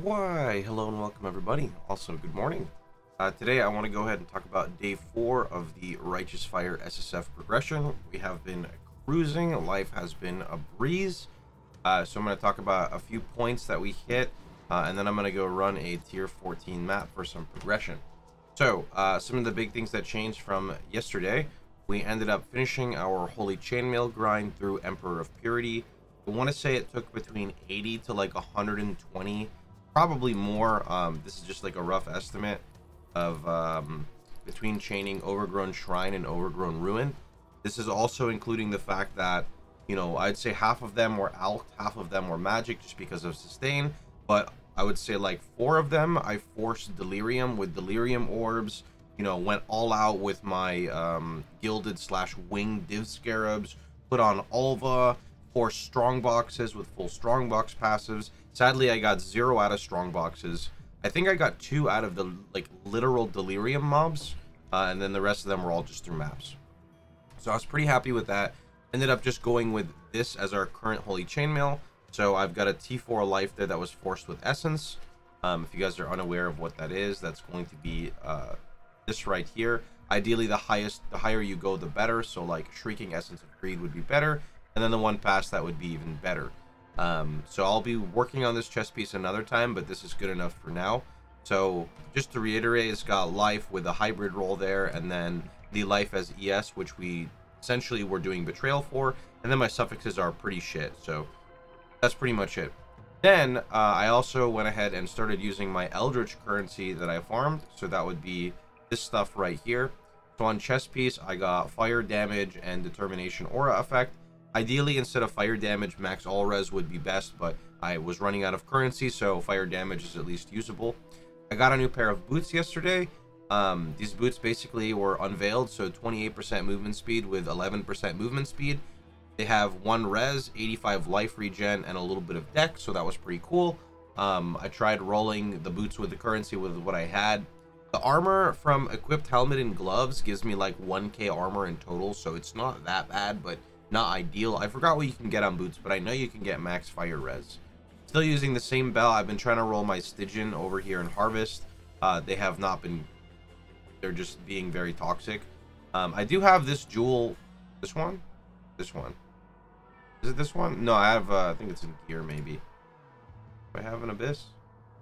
Why, hello and welcome everybody. Also, good morning. Today I want to go ahead and talk about day 4 of the Righteous Fire SSF progression. We have been cruising, life has been a breeze. So I'm going to talk about a few points that we hit, and then I'm going to go run a tier 14 map for some progression. So, some of the big things that changed from yesterday, we ended up finishing our Holy Chainmail grind through Emperor of Purity. I want to say it took between 80 to like 120, probably more. This is just like a rough estimate of between chaining Overgrown Shrine and Overgrown Ruin. This is also including the fact that, you know, I'd say half of them were alked, half of them were magic just because of sustain. But I would say like 4 of them, I forced Delirium with Delirium Orbs, you know, went all out with my gilded / winged div scarabs, put on Ulva, forced strong boxes with full strongbox passives. Sadly, I got 0 out of strong boxes. I think I got 2 out of the like literal Delirium mobs, and then the rest of them were all just through maps. So I was pretty happy with that. Ended up just going with this as our current Holy Chainmail. So I've got a T4 life there that was forced with essence. If you guys are unaware of what that is, that's going to be this right here. Ideally, the higher you go, the better. So like Shrieking Essence of Greed would be better, and then the one past that would be even better. So I'll be working on this chess piece another time, but this is good enough for now. So just to reiterate, it's got life with a hybrid roll there, and then the life as ES, which we essentially we're doing betrayal for, and then my suffixes are pretty shit, so that's pretty much it. Then I also went ahead and started using my Eldritch currency that I farmed, so that would be this stuff right here. So on chess piece, I got fire damage and determination aura effect. Ideally, instead of fire damage, max all res would be best, but I was running out of currency, so fire damage is at least usable. I got a new pair of boots yesterday. These boots basically were unveiled, so 28% movement speed with 11% movement speed. They have 1 res, 85 life regen, and a little bit of dex, so that was pretty cool. I tried rolling the boots with the currency with what I had. The armor from equipped helmet and gloves gives me like 1k armor in total, so it's not that bad, but not ideal. I forgot what you can get on boots, but I know you can get max fire res. Still using the same bell. I've been trying to roll my Stygian over here in Harvest. They have not been... They're just being very toxic. I do have this jewel. This one? This one. Is it this one? No, I have... I think it's in gear, maybe. Do I have an Abyss?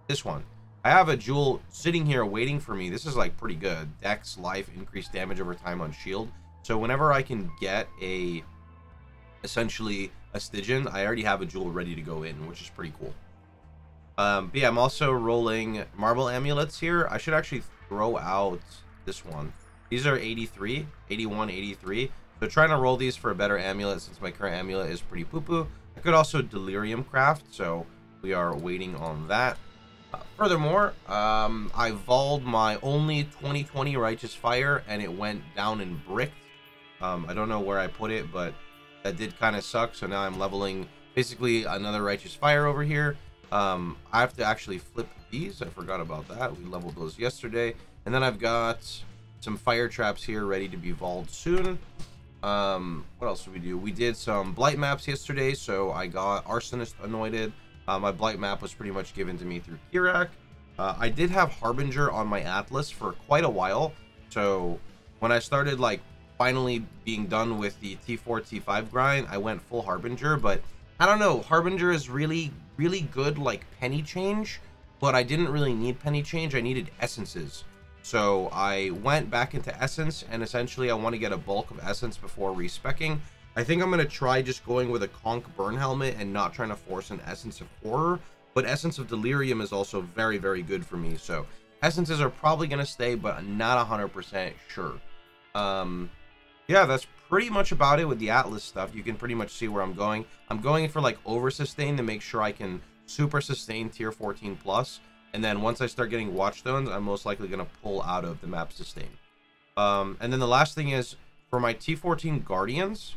This one. I have a jewel sitting here waiting for me. This is, like, pretty good. Dex, life, increased damage over time on shield. So whenever I can get a... essentially a Stygian, I already have a jewel ready to go in, which is pretty cool. But yeah, I'm also rolling marble amulets here. I should actually throw out this one. These are 83, 81, 83. So trying to roll these for a better amulet since my current amulet is pretty poo-poo. I could also delirium craft, so we are waiting on that. Furthermore, I vol'd my only 2020 Righteous Fire, and it went down in bricked. I don't know where I put it, but that did kind of suck. So now I'm leveling basically another Righteous Fire over here. I have to actually flip these. I forgot about that. We leveled those yesterday. And then I've got some fire traps here ready to be vol'd soon. What else did we do? We did some blight maps yesterday. So I got Arsonist anointed. My blight map was pretty much given to me through Kirak. I did have Harbinger on my Atlas for quite a while. So when I started like finally being done with the T4, T5 grind, I went full Harbinger, but I don't know. Harbinger is really, really good, like penny change, but I didn't really need penny change. I needed essences. So I went back into essence, and essentially I want to get a bulk of essence before respeccing. I think I'm going to try just going with a conch burn helmet and not trying to force an essence of horror, but essence of delirium is also very, very good for me. So essences are probably going to stay, but I'm not 100% sure. Yeah, that's pretty much about it with the Atlas stuff. You can pretty much see where I'm going. I'm going for like over sustain to make sure I can super sustain tier 14 plus. And then once I start getting Watchstones, I'm most likely going to pull out of the map sustain. And then the last thing is for my T14 Guardians,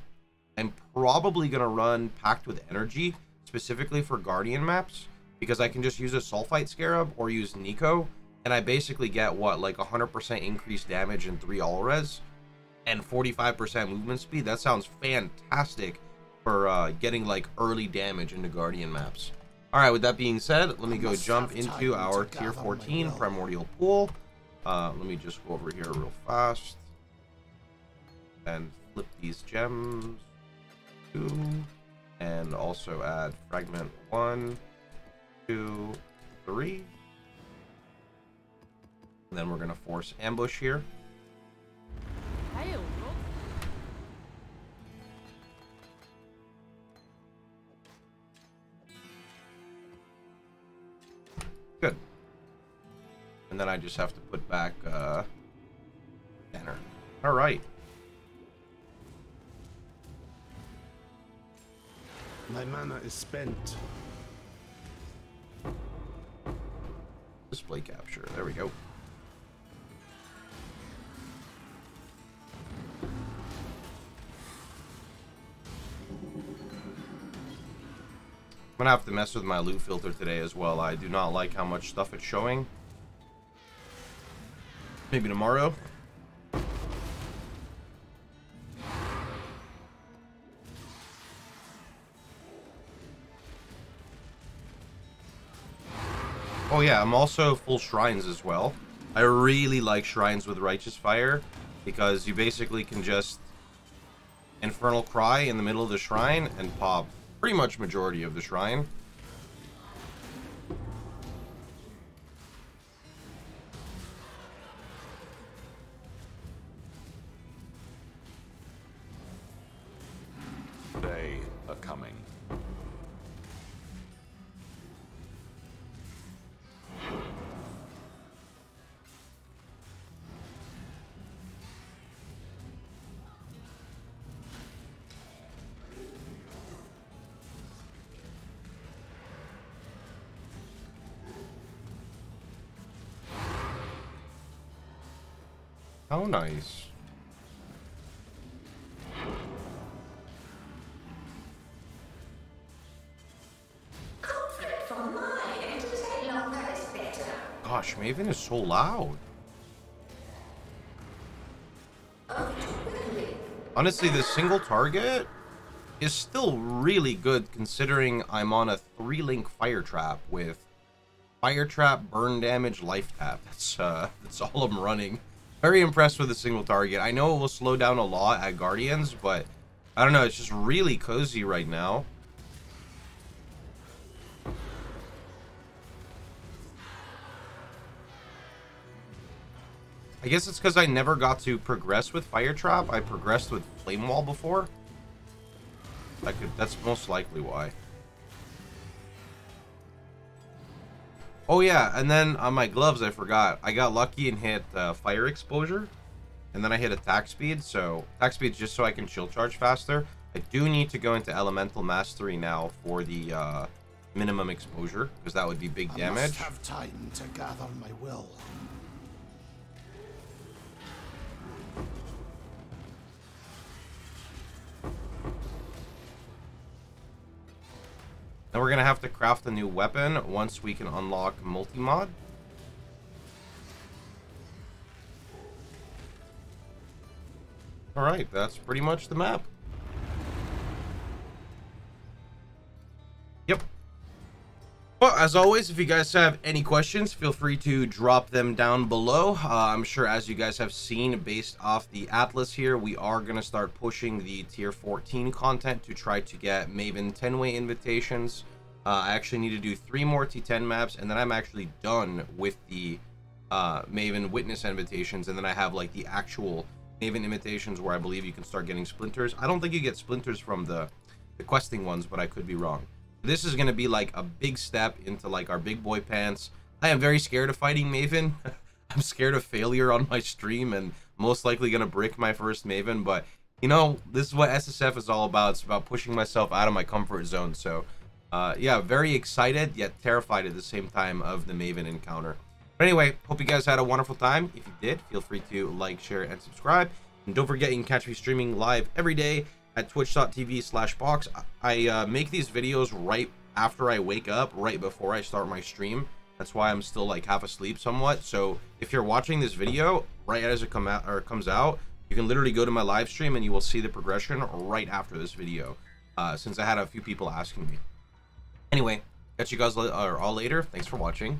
I'm probably going to run Packed with Energy specifically for Guardian maps because I can just use a Sulfite Scarab or use Nico. And I basically get what, like 100% increased damage and 3 all res. And 45% movement speed. That sounds fantastic for getting like early damage into Guardian maps. All right, with that being said, let me go jump into our tier 14 Primordial Pool. Let me just go over here real fast and flip these gems. And also add fragment 1, 2, 3. And then we're going to force ambush here. Good. And then I just have to put back banner. All right. My mana is spent. Display capture. There we go. I'm gonna have to mess with my loot filter today as well. I do not like how much stuff it's showing. Maybe tomorrow. Oh yeah, I'm also full shrines as well. I really like shrines with Righteous Fire because you basically can just Infernal Cry in the middle of the shrine and pop pretty much majority of the shrine. They are coming. How nice. Comfort for my and to stay longer is better. Gosh, Maven is so loud. Honestly, this single target is still really good considering I'm on a 3-link Fire Trap with Fire Trap, Burn Damage, Life Tap. That's all I'm running. Very impressed with a single target. I know it will slow down a lot at Guardians, but I don't know. It's just really cozy right now. I guess it's because I never got to progress with Fire Trap. I progressed with Flame Wall before. That's most likely why. Oh yeah, and then on my gloves, I forgot. I got lucky and hit fire exposure, and then I hit attack speed. So attack speed is just so I can shield charge faster. I do need to go into elemental mastery now for the minimum exposure because that would be big damage. I must have time to gather my will. Now we're going to have to craft a new weapon once we can unlock multi-mod. Alright, that's pretty much the map. Yep. Well, as always, if you guys have any questions, feel free to drop them down below. I'm sure as you guys have seen, based off the Atlas here, we are going to start pushing the tier 14 content to try to get Maven 10-way invitations. I actually need to do 3 more T10 maps, and then I'm actually done with the Maven Witness invitations, and then I have like the actual Maven invitations where I believe you can start getting splinters. I don't think you get splinters from the questing ones, but I could be wrong. This is going to be like a big step into like our big boy pants. I am very scared of fighting Maven. I'm scared of failure on my stream and most likely going to brick my first Maven. But, you know, this is what SSF is all about. It's about pushing myself out of my comfort zone. So, yeah, very excited yet terrified at the same time of the Maven encounter. But anyway, hope you guys had a wonderful time. If you did, feel free to like, share, and subscribe. And don't forget, you can catch me streaming live every day at twitch.tv/Pohx. I make these videos right after I wake up, right before I start my stream. That's why I'm still like half asleep somewhat. So if you're watching this video right as it comes out, you can literally go to my live stream and you will see the progression right after this video, since I had a few people asking me. Anyway, Catch you guys all later. Thanks for watching.